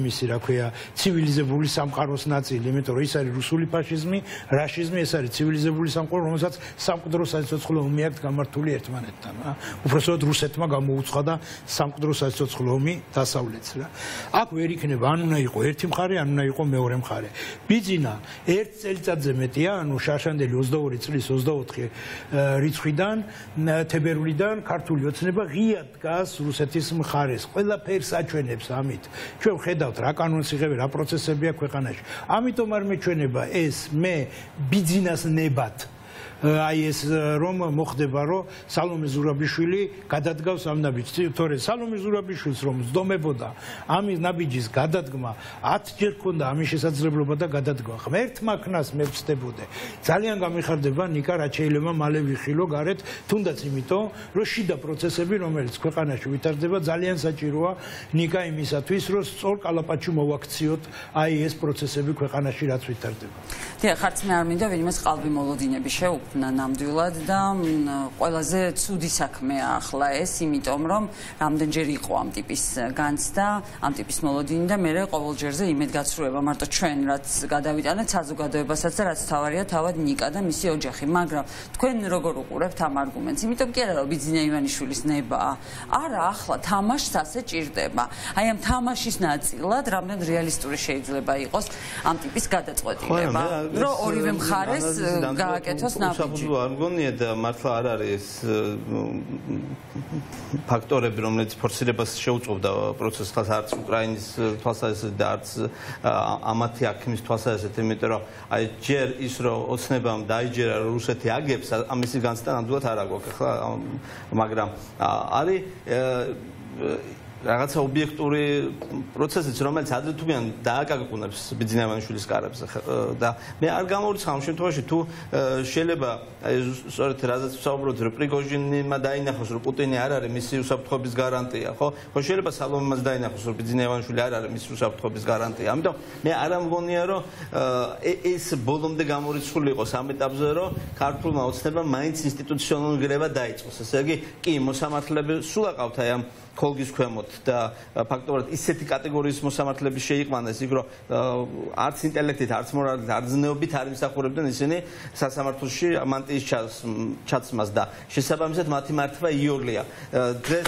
იმისი რა ქვია ცივილიზებული სამყაროს ნაწილი, იმიტომ რომ ის არის რუსული ფაშიზმი, რაშიზმი, ეს არის ცივილიზებული სამყარო, რომელსაც სამყდრო საცოცხლო ომი აქვს გამართული ერთმანეთთან, რა. უბრალოდ რუსეთმა გამოუცხადა სამყდრო საცოცხლო ომი დასავლეთს, რა. აქ ვერ იქნება, ან უნდა იყოს ერთი მხარე, ან უნდა იყოს მეორე მხარე. ბიძინა ერთ წელიწადზე მეტია, ანუ შარშანდელი ოცდაორი წლის ოცდაოთხი რიცხვიდან, თებერვლიდან ქართული ოცნება ღია დგას რუსეთის მხარეს. ყველაფერს აჩვენებს ამით. ჩვენ ხედავთ რა კანონს იღებენ, რა პროცესებია ქვეყანაში. ამიტომ არ მეჩვენება ეს მე ბიძინას ნებად. Ai es Roma Mohdebaro, Salome Zurabišvili, გადადგავს am nabijis, tore Salome Zurabišvilis Roms, domeboda, am nabijis გადადგმა, ათჯერ ქონდა ამის შესაძლებლობა გადადგმა. ღმერთმა ქნას მე ვწდებოდე. ძალიან გამიხარდება ნიკა რა შეიძლება მალე ვიხილო გარეთ, თუნდაც იმიტომ, რომ შიდა პროცესები, რომელიც ქვეყანაში ვითარდება, ძალიან საჭიროა ნიკა იმისათვის, რომ სწორ კალაპაჩი მოვაქციოთ აი ეს პროცესები ქვეყანაში რაც ვითარდება. დიახ, ხარც მე არ მინდა ვინმეს ყალბი მოლოდინები შევ ნამდვილად და ყველაზე ცუდი საქმეა ახლა ეს, იმიტომ რომ რამდენჯერ იყო ამ ტიპის განცდა, ამ ტიპის მოლოდინი და მე ყოველჯერზე იმედგაცრუება მარტო ჩვენ რაც გადავიტანეთ საზოგადოებასაც და რაც თავარია თავად ნიკა და მისი ოჯახი, მაგრამ თქვენ როგორ უყურებთ ამ არგუმენტს? იმიტომ კი არა რომ ბიძინა ივანიშვილის ნებაა, არა, ახლა თამაშს ასე ჭირდება. აი ამ თამაშის ნაწილად რამდენ რეალისტური შეიძლება იყოს ამ ტიპის გადაწყვეტილება, რომ ორივე მხარეს გააკეთოს ნაბიჯი. Absolut, argonii de martla arares factori pe care le forțele pas șeuțov da procesul arts ucrainez toasăse de arts amatiak mis toasăse temetera aijer isro osnebam daijer ruseti agep amisi ganstan am duat aragok magram ari Ragața obiecturi procese ce normal se adresează tu bine da ca cu nebs bine mai ușor iscarab da mi argam orice am știut așa tu șeleba sorte terasa să obroturi pregăjini ma dai năxosor poate ne arare misi usab tro bis garantie așa că șeleba salom ma dai năxosor bine mai ușor arare misi usab tro bis garantie am da mi aram goniero es bolom de gamorit sculii o să am etabzero carpul ma oțneba mai instituțional greva daiți o să se găi că moșamatlebe sula cauțeam colgis cuemot da factorul iseti categorii moșamatlebe șeic mandesigro arts intelectit arts moral arts neobit harim să curebden iseni să samartushi mantis chats chats mazda și să bămset mati martva iorlia dres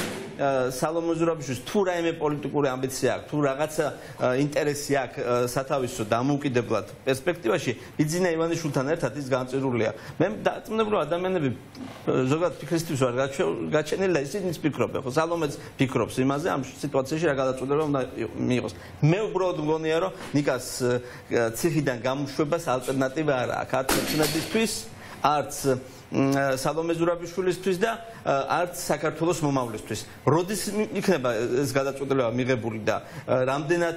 Salome Zurabishvilis tu raime politicuri ambiții ac tu ragața interesi ac satavisu damuki deblat perspectiva și bidzina Ivanișviltan ertatis ganțerurlia mem da mnebro adamenebi zogat fikristis var gaçenela isinits pikrobe Salome's Picrops. Imaze am situația și regada tuturor unde miros. Meu brod goniero, nicas cifidangam, șuibas alternative ara. Către cine dispus arts Salome Zurabishvilis pris da art Sakartvelos momavlis pris. Rodis ikneba ez gadatzodleva migebuli da ramdenat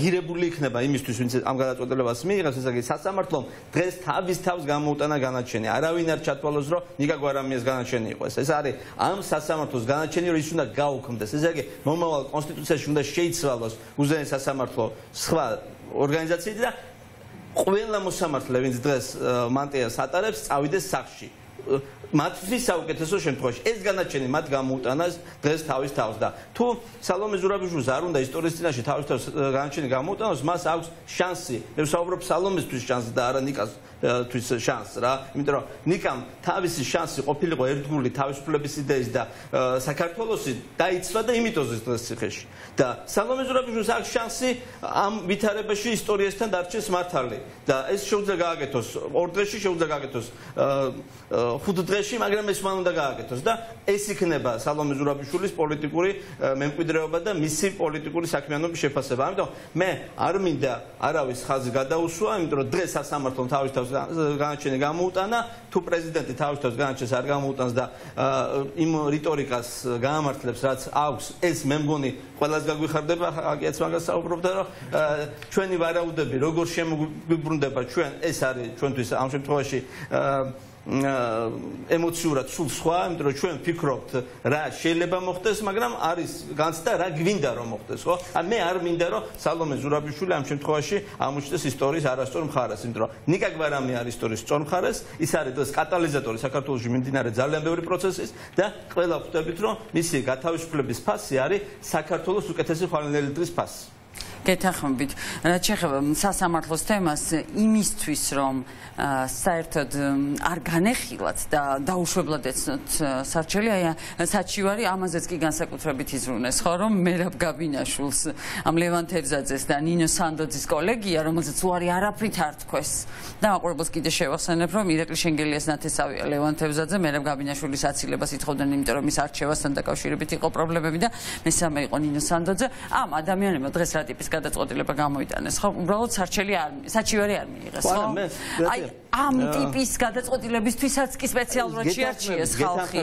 girebuli ikneba imistvis vins am gadatzodlevas miigas ez agis sasamartvom dres tavis tavs gamoutana ganaჩeni aravin ar chatvalos ro nigaguar amis ganaჩeni iqvas ez aris am sasamartlos ganaჩeni ro is unda gaukmdes ez agi momaval konstitutsiyashin unda sheitsvalos uzeni sasamartlo sva organizatsiyi da qvela mosamartle vins dres mantias atarebs avides sakhshi matvis sauketesho შემთხვევაში ეს განაჩენი მათ გამოუტანას დღეს თავის თავს და თუ სალომე ზურაბიშვილს არ უნდა ისტორიის წინაშე თავის თავს განაჩენი გამოუტანოს მას აქვს შანსი მე ვსაუბრობ სალომესთვის შანსი და არა ნიკასთვის შანსი რა იმიტომ რომ ნიკამ თავისი შანსი ყოფილიყო ერთგული თავისუფლების იდეის და საქართველოსი დაიცვა და იმიტოზის დღეს ციხეში და სალომე ზურაბიშვილს აქვს შანსი ამ ვითარებაში ისტორიასთან დარჩეს მართალი და ეს შეუძლია გააკეთოს ორ დღეში შეუძლია გააკეთოს ხუთ დღეში, მაგრამ ეს მან უნდა გააკეთოს და ეს იქნება სალომე ზურაბიშვილის პოლიტიკური მემკვიდრეობა და მისი პოლიტიკური საქმიანობის შეფასება. ამიტომ მე არ მინდა არავის ხაზი გადაუსვა, იმიტომ რომ დღეს სასამართლომ თავის თავს განაჩენი გამოუტანა, თუ პრეზიდენტი თავის თავს განაჩენს არ გამოუტანს და იმ რიტორიკას გაამართლებს, რაც აქვს, ეს მე მგონი ყველას გაგვიხარდება, აქაც მაგას საუბრობ და რომ ჩვენი ვარაუდები როგორ შემოგვიბრუნდება ჩვენ, ეს არის ჩვენთვის ამ შემთხვევაში ემოციურად სულ სხვა, იმიტომ რომ ჩვენ ფიქრობთ რა შეიძლება მოხდეს, მაგრამ არის განცდა რა გვინდა რომ მოხდეს, ხო? ან მე არ მინდა რომ სალომე ზურაბიშვილი ამ შემთხვევაში ამოჩნდეს ისტორიის არასწორ მხარეს, იმიტომ რომ ნიკა გვარამი არის ისტორიის სწორ მხარეს, ის არის დღეს კატალიზატორი საქართველოში მიმდინარე ძალიან ბევრი პროცესის და ყველა ხვდებით რომ მისი გათავისუფლების ფასი არის საქართველოს უკეთესი ხვალინელი დღის ფასი. Getaxmobit. Რაც შეეხება სასამართლოს თემას, იმისთვის რომ საერთოდ არ განეხილათ და დაუშვებლად ეცნოთ სარჩელი, აი საჩივარი ამაზეც კი განსაკუთრებით იზრუნეს, ხო, რომ მერაბ გაბინაშვილს, ამ ლევანტ ერძაძეს და ნინო სანდოძის კოლეგია, რომელზეც უარი არაფრით არ თქვეს. დამაყურებელს კიდე შევახსენებ, რომ ირაკლი შენგელიას ნათესავია ლევანტ ერძაძე მერაბ გაბინაშვილის აცილებას ითხოვდნენ, იმიტომ რომ ის არჩევასთან დაკავშირებით იყო პრობლემები და მესამე იყო ნინო სანდოძე. ამ ადამიანებმა დღეს რა ტიპის გადაწყვეტილება გამოიტანეს, ხო? უბრალოდ სარჩელი არ საჩივარი არ მიიღეს, ხო? აი ამ ტიპის გადაწყვეტილებისთვისაც კი სპეციალურად შეარჩიეს ხალხი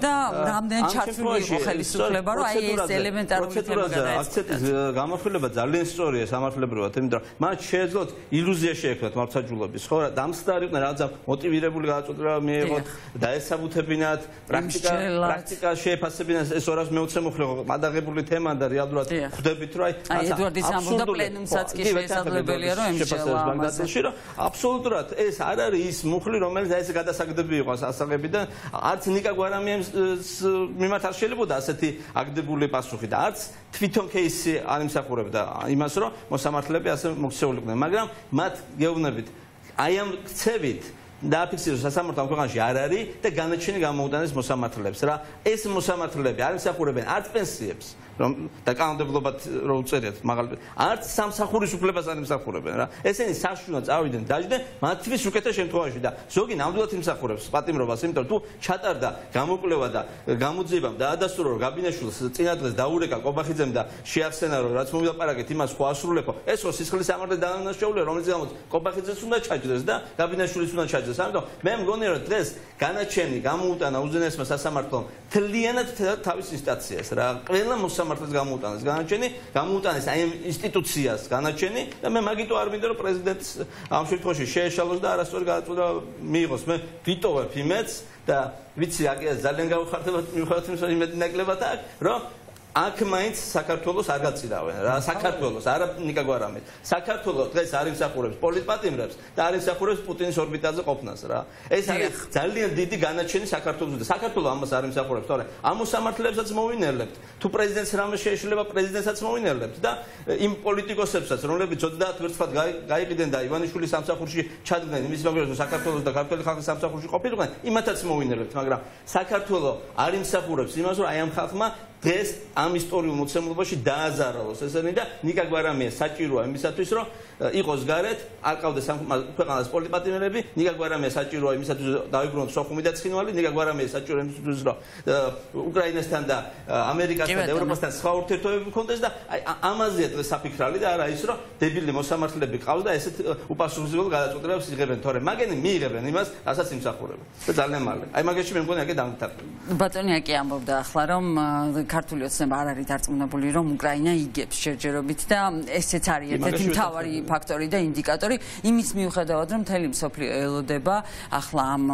და რამდენი ჩართული იყო ხელისუფლება, რომ აი ეს ელემენტარული თემა გადაეცეს. გამახვილება ძალიან სწორია სამართლებრივად, იმიტომ რომ მათ შეეძლოთ ილუზია შეექმნათ მართლმსაჯულების, ხო? დამცდარი იყვნენ, რაღაცა მოტივირებული გადაწყვეტილება მიიღოთ, დაესაბუთებინათ, პრაქტიკა პრაქტიკა შეეფასებინათ ეს ორას მეოცე მუხლე მადაღებული თემა და რეალურად ხვდებით, რომ აი ედვარდის ამბობდა პლენუმსაც კი შესაძლებელია რომ ემშელა ბაგდატში რომ აბსოლუტურად ეს არ არის ის მუხლი რომელიც აი ეს გადასაგდები იყო ასაღებიდან არც ნიკა გვარამიანს მიმართ არ შეიძლება ასეთი აგდებული პასუხი და არც თვითონ кейსი არ იმსახურებდა იმას რომ მოსამართლეები ასე მოქცეულიყვნენ მაგრამ მათ გეუბნებით აი ამ ქცევით დააფიქსიროს სასამართლომ ქვეყანაში არ არის და განაჩენი გამოუტანეს მოსამართლეებს რა ეს მოსამართლეები არ იმსახურებენ არც პენსიებს რომ და კანონმდებლობად რომ უწერიათ მაგალ არც სამსახურის უფლებას არ იმსახურებენ რა ესენი საშუალო წავიდნენ დაჯდნენ მათთვის უკეთეს შემთხვევაში და ზოგი ნამდვილად იმსახურებს პატიმრობას იმიტომ თუ ჩატარდა გამოკვლევა და გამოძიებამ დაადასტურა რომ გაბინაშვილს წინა დღეს დაურეკა კობახიძემ და შეახსენა რომ რაც მოვიდაპარაკეთ იმას ხო ასრულებო ეს ხო სისხლის სამართლე დაანაშაულა რომელიც გამოც კობახიძეს უნდა ჩაჯდეს და გაბინაშვილის უნდა ჩაჯდეს ამიტომ მე მგონი რომ დღეს განაჩენი გამოუტანა უზენაესმა სასამართლომ თლიანად თავის ინსტანციას რა ყველა მოსამართლეს გამოუტანეს განაჩენი გამოუტანეს აი ამ ინსტიტუციას განაჩენი და მე მაგიტო არ მინდა რომ პრეზიდენტს ამ შემთხვევაში შეეშალოს და არასწორი გადაწყვეტილება მიიღოს მე ვიტოვებ იმედს და ვიცი აკეა ძალიან გავხარდებათ მიუხედავად იმისა იმედი ნაკლებად აქვს რომ აქ მაინც საქართველოს არ გაწირავენ რა საქართველოს არა ნიკა გვარამი საქართველოს დღეს არ იმსახურებს პოლიტპატიმრებს და არ იმსახურებს პუტინის ორბიტაზე ყოფნას რა ეს არის ძალიან დიდი განაჩენი საქართველოს და საქართველოს ამას არ იმსახურებს თორე ამ მოსამართლებსაც მოვინერლებთ თუ პრეზიდენტს რამე შეიძლება პრეზიდენტსაც მოვინერლებთ და იმ პოლიტიკოსებსაც რომლებიც ოცდაათ ვერცხლად გაიყიდნენ და ივანიშვილის სამსახურში ჩადგნენ იმის მაგრამ საქართველოს და ქართული ხალხის სამსახურში ყოფილიყნენ იმათაც მოვინერლებთ მაგრამ საქართველოს არ იმსახურებს იმას რომ აი ამ ხალხმა დღეს am istoriul mutsemulba și dăzaraos. Asta nu da, nici gura mea, săciroa. Am bisat ușor, îi gozgaret, alcau de sam, pe canal sportiv bătine lebi, nici gura mea, săciroa, am bisat ușor, dau împreună, sau cum ideați chinul, nici gura mea, săciroa, am bisat ușor. Ucraina este anda, America este, Europa este, schiau teritorii contează da, am azet de săpicrali de araișro, debile, moșamartele bicau da, este upasușul gădat cu trebuie să se găbentore. Mageni mici găbeni, mas, asta simțea corect. Te dălne mal. Ai mageci mămcone, ai dămtar. Bătănia care am avut axlarom cartulios nebarari tartmunabuli rom Ucraina igep șergerobit da estetari tetim tavari faktori da indikatori imis მიუხედავად რომ თელი მსოფლიო ელოდება ახლა ამ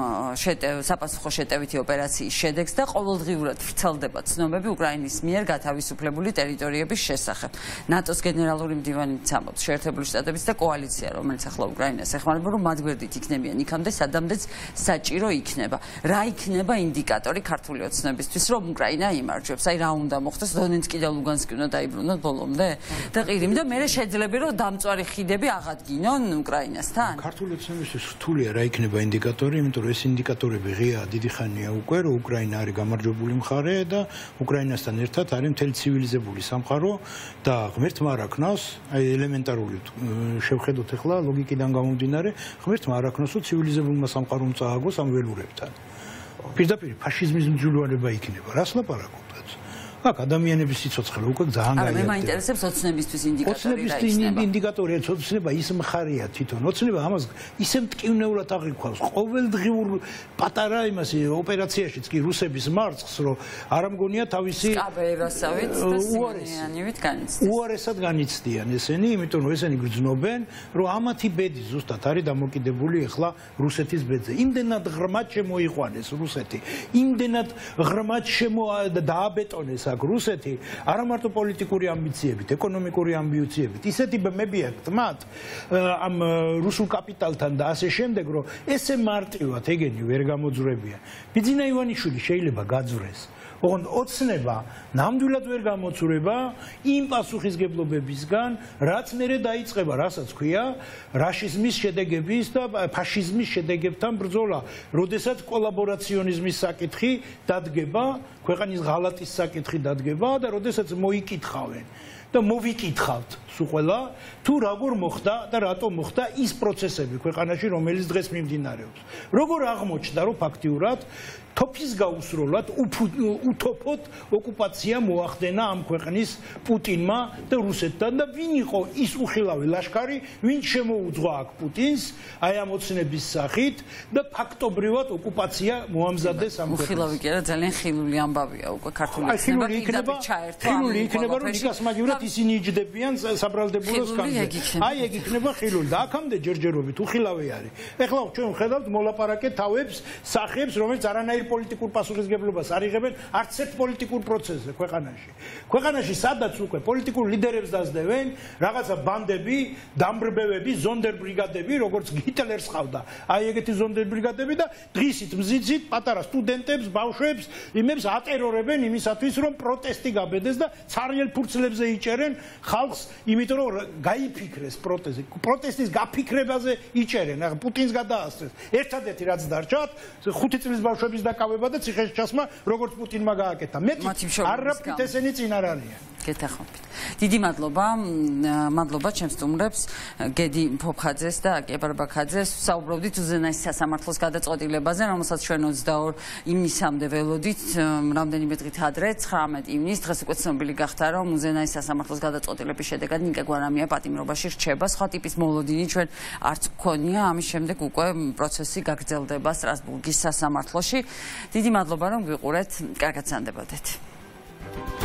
საპასუხო შეტევითი ოპერაციის შედეგს და ყოველდღიურად ვრცელდება ცნობები უკრაინის მიერ გათავისუფლებული ტერიტორიების შესახებ. ნატოს გენერალური მდივანიც ამბობს შეერთებული შტატების და კოალიცია რომელიც ახლა უკრაინას ეხმარება რომ მათ გვერდით იქნებიან იქამდე სადამდეც საჭირო იქნება. Რა იქნება ინდიკატორი ქართული ოცნებისთვის რომ უკრაინა იმარჯვებს? Ai raunda moxtas Donetski და Luganski უნდა დაიბრუნოთ ბოლომდე და ყირიმი და მე შეიძლება რომ დამწვარი ხიდები აღადგინონ უკრაინასთან. ქართულებისთვის რთულია რა იქნება ინდიკატორი, იმიტომ რომ ეს ინდიკატორები ღია დიდი ხანია უკვე რომ უკრაინა არის გამარჯვებული მხარე და უკრაინასთან ერთად არის მთელი ცივილიზებული სამყარო და ღმერთმა არ აკნავს, აი ელემენტარული შევხედოთ ახლა ლოგიკიდან გამომდინარე, ღმერთმა არ აკნავს რომ ცივილიზებულმა სამყარომ წააგოს ამ ველურებთან. Პირდაპირ ფაშიზმის მძულვანება იქნება, რას ლაპარაკობთ? Dacă ადამიანების სიცოცხლე უკვე ძალიან გაიარეთ. არა, მე მაინტერესებს ოცნებისთვის ინდიკატორი რა იქნება. ინდიკატორია ოცნება ის მხარეა თვითონ. Ოცნება ამას ისე მტკივნეულად აღიქვავს. ყოველდღიურ პატარა იმას ოპერაციაშიც კი რუსების მარცხს რომ არ ამგონია თავისი კაბერასავით და სინიანივით განიცდიან. უარესად განიცდიან ესენი, იმიტომ რომ ესენი გრძნობენ, რომ ამათი ბედი ზუსტად არის დამოკიდებული ახლა რუსეთის ბედზე. იმდენად ღრმად შემოიყვანეს რუსეთი, იმდენად ღრმად დააბეტონეს Rusetii, ara marto politicuri ambițiebit, economicuri ambițiebit. Iseti bemebie mat, am rusul capital tanda, asescende gro, ese martiu ategeniu, ergamozurebie. Pidzina Ivanișuli, შეიძლება გაძვრეს. Ogon ოცნება, ნამდვილად ვერ გამოწურება, იმ პასუხისგებლობებისგან, რაც მერე დაიწყება, რასაც ქვია, რაშიზმის შედეგების და ფაშიზმის შედეგებთან ბრძოლა, როდესაც კოლაბორაციონიზმის საკითხი დადგება, ქვეყნის ღალატის საკითხი დადგება და როდესაც მოიკითხავენ. Da movikitxavt suqvela tu ragor moxda da rato moxda is processebi kveqanashi romelis dges mimdinareobs rogor agmochda ro faktiurad topis gausrolat utopot okupatsia moaxdena am kveqnis putinma da rusetdan da vin iqo is uxilave lashkari vin chemouzgva ak putins ai am otsnebis sakhit da faktobrivat okupatsia moamzades am uxilave ki ara zalian xiluli ambavia uqve kartulis neba ikneba xiluli ikneba ro nikas magiura ისინი იჯდებიან საბრალდებულოს კანზე. Აი ეგ იქნება ხილული და აქამდე ჯერჯერობით უხილავი არის. Ეხლა ჩვენ ვხედავთ მოლაპარაკეთ თავებს, სახეებს, რომელიც არანაირ პოლიტიკურ პასუხისგებლობას არ იღებენ არც ერთ პოლიტიკურ პროცესზე ქვეყანაში. ქვეყანაში სადაც უკვე პოლიტიკურ ლიდერებს დასდებენ, რაღაცა ბანდები, დამბრბევები, ზონდერბრიგადები, როგორც ჰიტლერს ყავდა. Აი ეგეთი ზონდერბრიგადები და დღისით მზიცით პატარა სტუდენტებს, ბავშვებს, იმებს ატერორებენ იმისათვის, რომ პროტესტი გაბედეს და ცარიელ ფურცლებზე იჭერენ ხალხს, იმიტომ რომ გაიფიქრეს პროტესტი. პროტესტის გაფიქრებაზე იჭერენ. ახლა პუტინს გადაასწრეს. ერთადერთი რაც დარჩათ, ხუთი წლის ბავშვების დაკავება და ციხეში ჩასმა, როგორც პუტინმა გააკეთა. მეტი არაფრით ესენი წინ არ არიან. Getaxobit. Didi madloba, madloba chems tumrebs, Gedi Popkhadzes da Gebarbakhadzes, saubrovdit uzenays sasamartlos gadaqodilebaze, romasats ჩვენ ოცდაორ ივნისამდე ველოდით, რამდენიმე დღით ადრე ცხრამეტ ივნის დღეს უკვე ცნობილი გახდა, რომ უზენაის სასამართლოს გადაწყვეტილების შედეგად ნიკა გვარამია პატიმრობაში რჩება. Სხვა ტიპის მოლოდინი ჩვენ არც გქონია, ამის შემდეგ უკვე პროცესი გაგრძელდება სტრასბურგის სასამართლოში. Დიდი მადლობა რომ გიყურეთ, კარგად სანდებოდეთ.